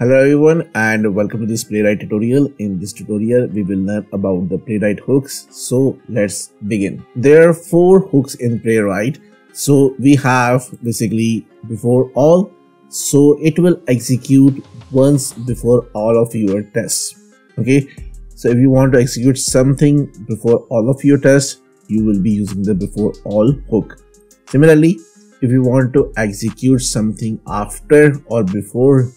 Hello everyone and welcome to this Playwright tutorial. In this tutorial we will learn about the Playwright hooks. So let's begin. There are 4 hooks in Playwright. So we have basically before all. So it will execute once before all of your tests. Okay. So if you want to execute something before all of your tests, you will be using the before all hook. Similarly, if you want to execute something after or before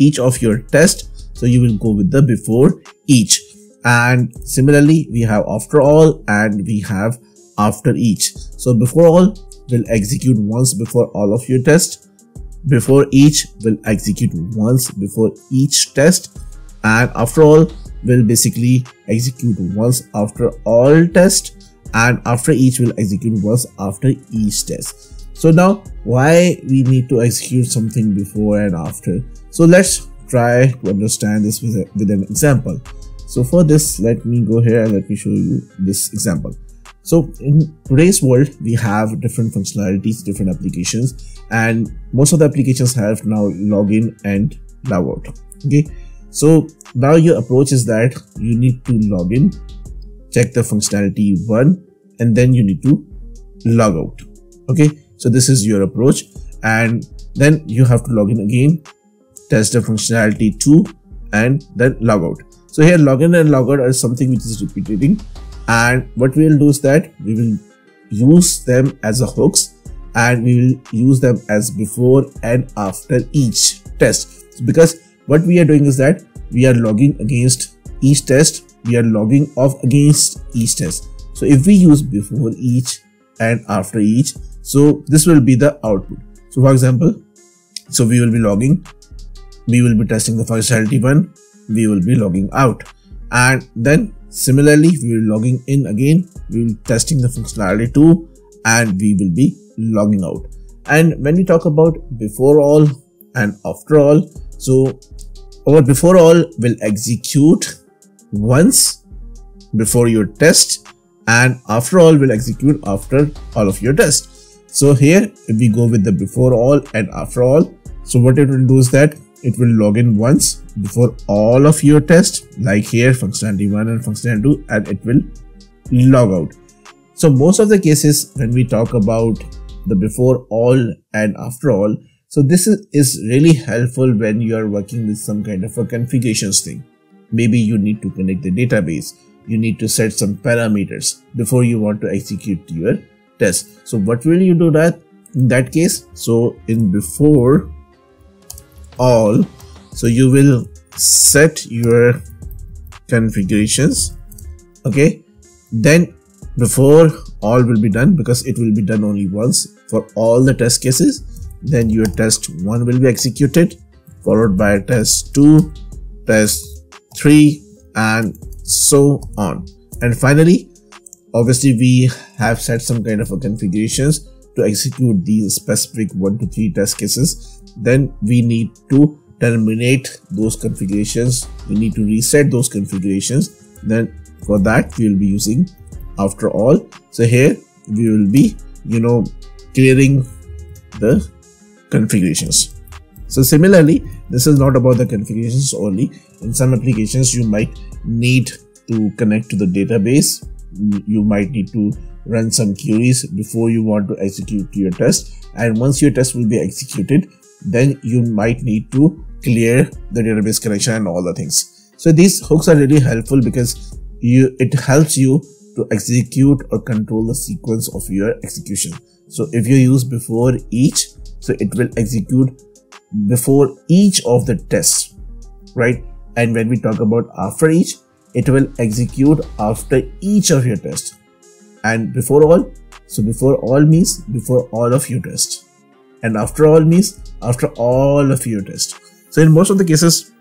each of your test, so you will go with the before each. And similarly, we have after all and we have after each. So before all will execute once before all of your test, before each will execute once before each test, and after all will basically execute once after all test, and after each will execute once after each test. So now why we need to execute something before and after? So let's try to understand this with an example. So for this, let me go here and let me show you this example. So in today's world, we have different functionalities, different applications, and most of the applications have now login and logout. Okay. So now your approach is that you need to log in, check the functionality 1, and then you need to log out. Okay. So this is your approach, and then you have to log in again, test the functionality 2, and then log out. So here login and logout are something which is repeating, and what we will do is that we will use them as a hooks, and we will use them as before and after each test, because what we are doing is that we are logging against each test, we are logging off against each test. So if we use before each and after each, so this will be the output. So for example, so we will be logging, we will be testing the functionality 1, we will be logging out, and then similarly we will be logging in again, we will be testing the functionality 2, and we will be logging out. And when we talk about before all and after all, so our before all will execute once before your test, and after all will execute after all of your tests. So here if we go with the before all and after all, so what it will do is that it will log in once before all of your tests, like here functionality 1 and functionality 2, and it will log out. So most of the cases when we talk about the before all and after all, so this is really helpful when you are working with some kind of a configurations thing. Maybe you need to connect the database, you need to set some parameters before you want to execute your test. So what will you do that in that case? So in before all, so you will set your configurations. Okay, then before all will be done because it will be done only once for all the test cases. Then your test 1 will be executed, followed by test 2, test 3, and so on. And finally, obviously we have set some kind of a configurations to execute these specific 1 to 3 test cases. Then we need to terminate those configurations, we need to reset those configurations. Then for that we will be using after all. So here we will be, you know, clearing the configurations. So similarly, this is not about the configurations only. In some applications you might need to connect to the database, you might need to run some queries before you want to execute your test, and once your test will be executed, then you might need to clear the database connection and all the things. So these hooks are really helpful because it helps you to execute or control the sequence of your execution. So if you use before each, so it will execute before each of the tests, right? And when we talk about after each, it will execute after each of your tests. And before all, so before all means before all of your tests, and after all means after all of your tests. So in most of the cases,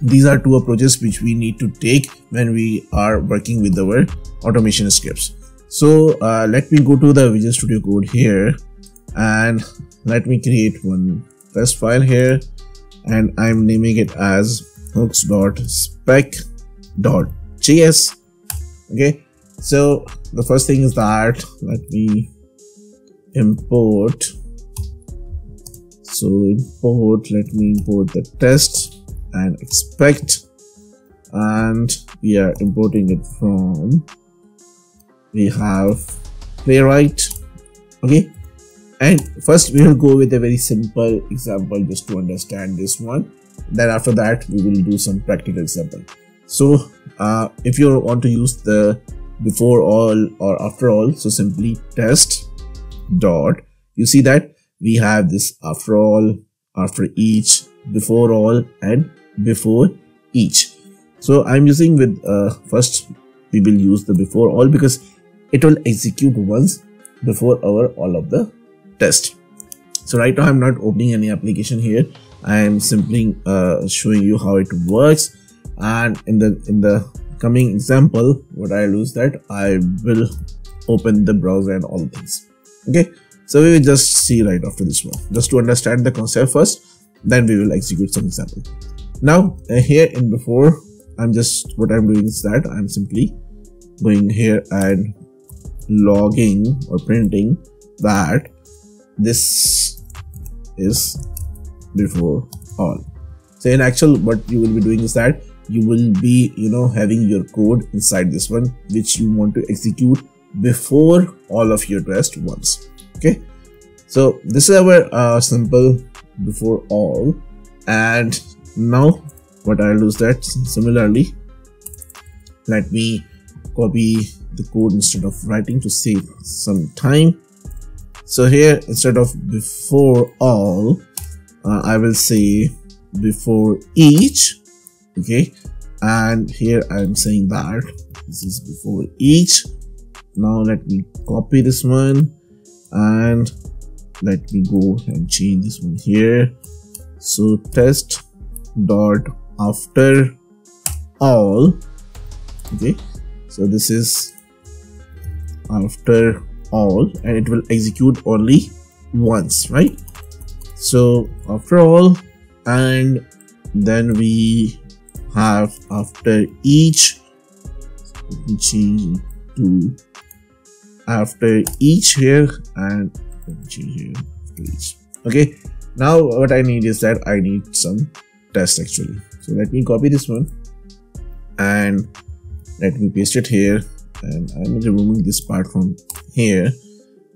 these are 2 approaches which we need to take when we are working with our automation scripts. So let me go to the Visual Studio Code here, and let me create one test file here, and I'm naming it as hooks.spec.js. Okay, so the first thing is that let me import, let me import the test and expect, and we are importing it from, we have Playwright. Okay, and first we will go with a very simple example just to understand this one, then after that we will do some practical example. So if you want to use the before all or after all, so simply test dot, you see that we have this after all, after each, before all, and before each. So I'm using with first we will use the before all because it will execute once before our all of the test. So right now I'm not opening any application here, I am simply showing you how it works, and in the coming example what I'll do is that I will open the browser and all things. Okay, so we will just see right after this one just to understand the concept first, then we will execute some example. Now here in before, I'm just what I'm doing is that I'm simply going here and logging or printing that this is before all. So in actual what you will be doing is that you will be, you know, having your code inside this one which you want to execute before all of your test once. Okay, so this is our simple before all, and now what I'll do is that similarly let me copy the code instead of writing to save some time. So here instead of before all, I will say before each. Okay, and here I'm saying that this is before each. Now let me copy this one and let me go and change this one here. So test dot after all. Okay, so this is after all and it will execute only once, right? So after all, and then we have after each. Let me change to after each here, and let me change here after each. Okay, now what I need is that I need some test actually. So let me copy this one and let me paste it here, and I'm removing this part from here,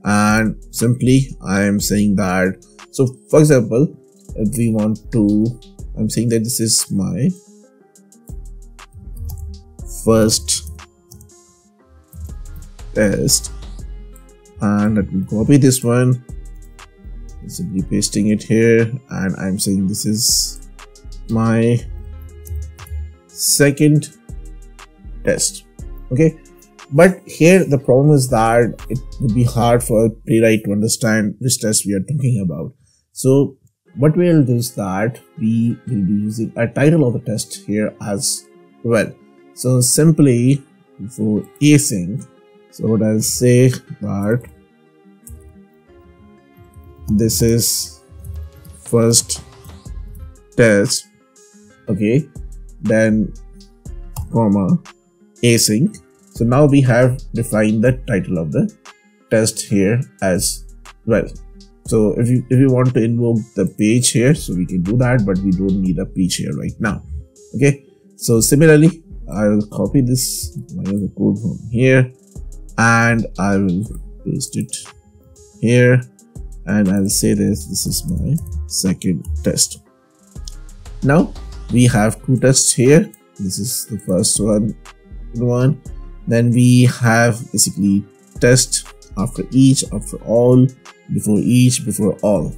and simply I am saying that, so for example if we want to, I'm saying that this is my first test, and let me copy this one, simply pasting it here, and I'm saying this is my second test. Okay, but here the problem is that it would be hard for Playwright to understand which test we are talking about. So what we will do is that we will be using a title of the test here as well. So simply for async, so what I'll say that this is first test. Okay, then comma async. So now we have defined the title of the test here as well. So if you want to invoke the page here, so we can do that, but we don't need a page here right now. Okay, so similarly I will copy this the code from here and I will paste it here, and I'll say this is my second test. Now we have two tests here. This is the first one, then we have basically test after each, after all, before each, before all.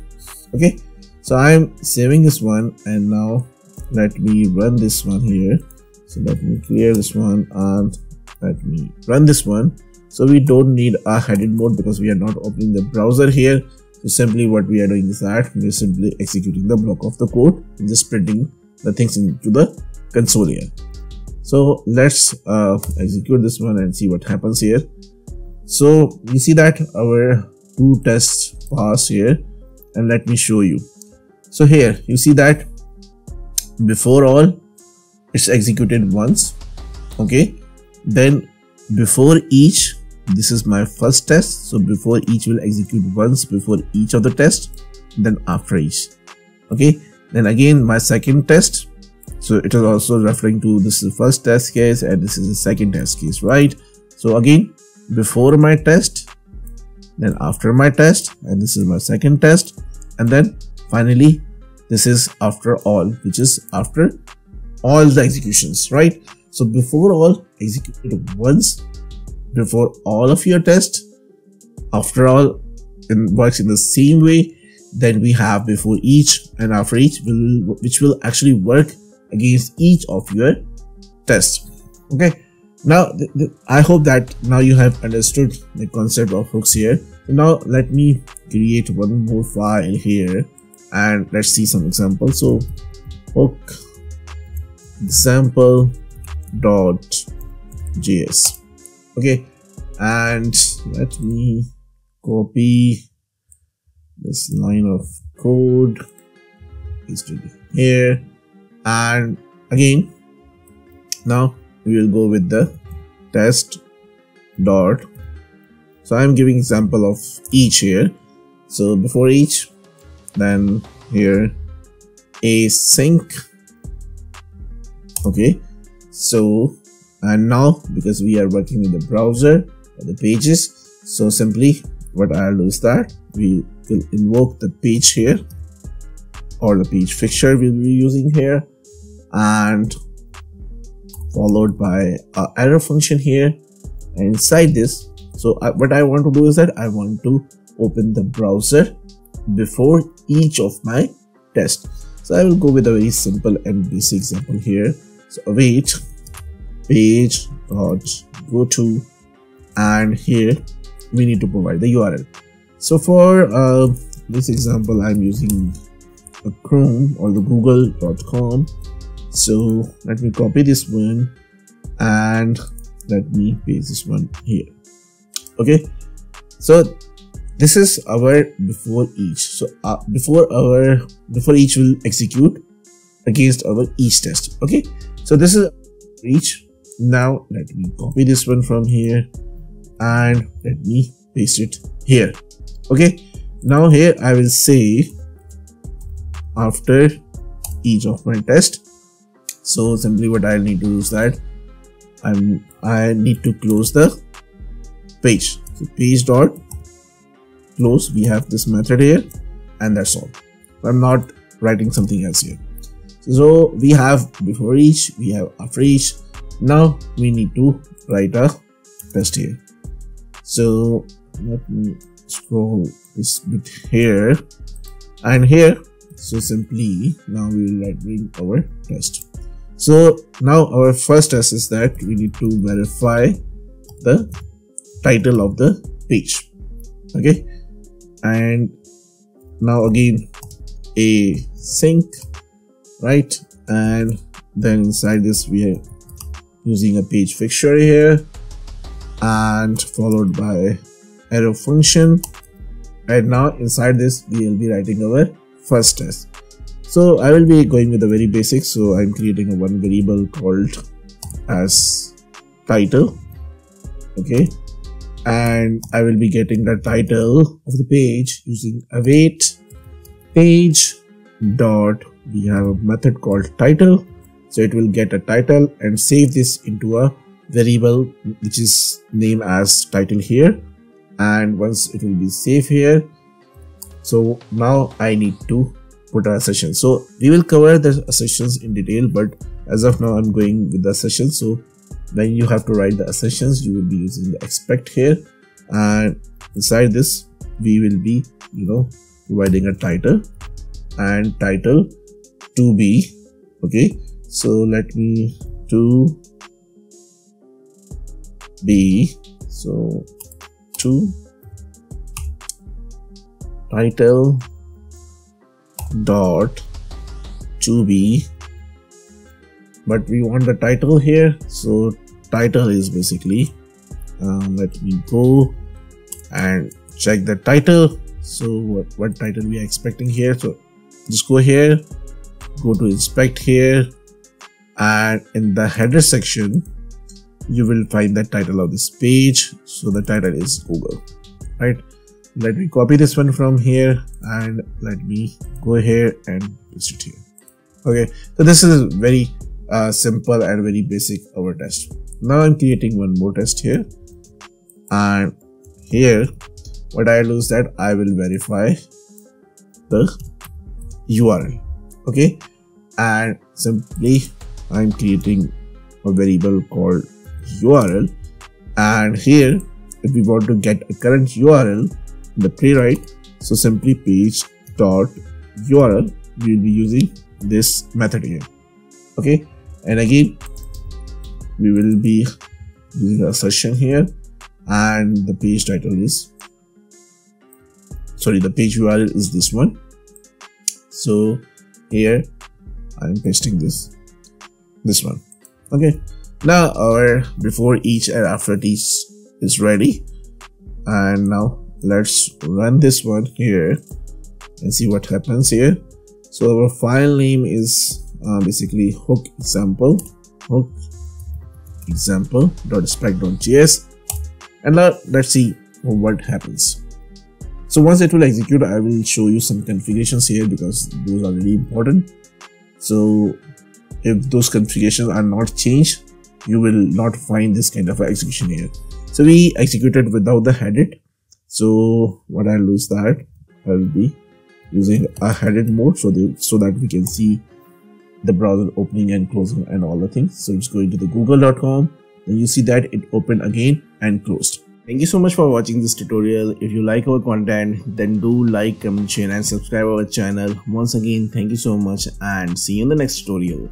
Okay, so I'm saving this one, and now let me run this one here. So let me clear this one and let me run this one. So we don't need a headed mode because we are not opening the browser here. So simply what we are doing is that we are simply executing the block of the code and just printing the things into the console here. So let's execute this one and see what happens here. So you see that our two tests pass here, and let me show you. So here you see that before all it's executed once. Okay, then before each, this is my first test, so before each will execute once before each of the test, then after each. Okay, then again my second test, So it is also referring to this is the first test case and this is the second test case, right? So again, before my test, then after my test, and this is my second test, and then finally this is after all, which is after all the executions, right? So before all executed once, before all of your tests, after all works in the same way. Then we have before each and after each, which will actually work against each of your tests. Okay, now I hope that now you have understood the concept of hooks here. So now let me create one more file here and let's see some examples. So hook example.js. Okay, and let me copy this line of code, paste it here, and again now we will go with the test dot. So I'm giving example of each here. So before each, then here async. Okay, so and now because we are working with the browser or the pages, so simply what I'll do is that we will invoke the page here, or the page fixture we'll be using here, and followed by an arrow function here, and inside this, so what I want to do is that I want to open the browser before each of my tests. So I will go with a very simple and basic example here. So await page dot go to, and here we need to provide the URL. So for this example, I'm using a Chrome or the google.com. So let me copy this one and let me paste this one here. Okay, so this is our before each. So before each will execute against our each test. Okay, so this is each. Now let me copy this one from here and let me paste it here. Okay, now here I will say after each of my test. So simply what I need to do is that I need to close the page. So page dot close, we have this method here, and that's all. I'm not writing something else here. So we have before each, we have after each. Now we need to write a test here. So let me scroll this bit here and here. So simply now we will write in our test. So now our first test is that we need to verify the title of the page. Okay, and now again async, right? And then inside this we are using a page fixture here, and followed by arrow function. Right, now inside this we will be writing our first test. So I will be going with the very basic. So I'm creating a one variable called as title. Okay, and I will be getting the title of the page using await page dot, we have a method called title, so it will get a title and save this into a variable which is named as title here. And once it will be saved here, so now I need to put a session. So we will cover the sessions in detail, but as of now I'm going with the session. So when you have to write the sessions, you will be using the expect here, and inside this we will be, you know, providing a title and title to be. Okay, so let me to be, so to title dot to be, but we want the title here. So title is basically let me go and check the title. So what title we are expecting here. So just go here, go to inspect here, and in the header section you will find the title of this page. So the title is Google, right? Let me copy this one from here and let me go here and paste it here. Okay, so this is very simple and very basic our test. Now I'm creating one more test here, and here what I do is that I will verify the URL. Okay, and simply I'm creating a variable called URL, and here if we want to get a current URL in the Playwright, so simply page.url, we will be using this method here. Okay, and again we will be doing a session here, and the page title is, sorry, the page URL is this one. So here I'm pasting this one. Okay, now our before each and after each is ready, and now let's run this one here and see what happens here. So our file name is basically hook example.spec.js, and now let's see what happens. So once it will execute, I will show you some configurations here because those are really important. So if those configurations are not changed, you will not find this kind of execution here. So we executed without the headed. So what I'll do is that I will be using a headed mode so that we can see the browser opening and closing and all the things. So it's going to the google.com, and you see that it opened again and closed. Thank you so much for watching this tutorial. If you like our content, then do like, comment, share and subscribe our channel. Once again, thank you so much and see you in the next tutorial.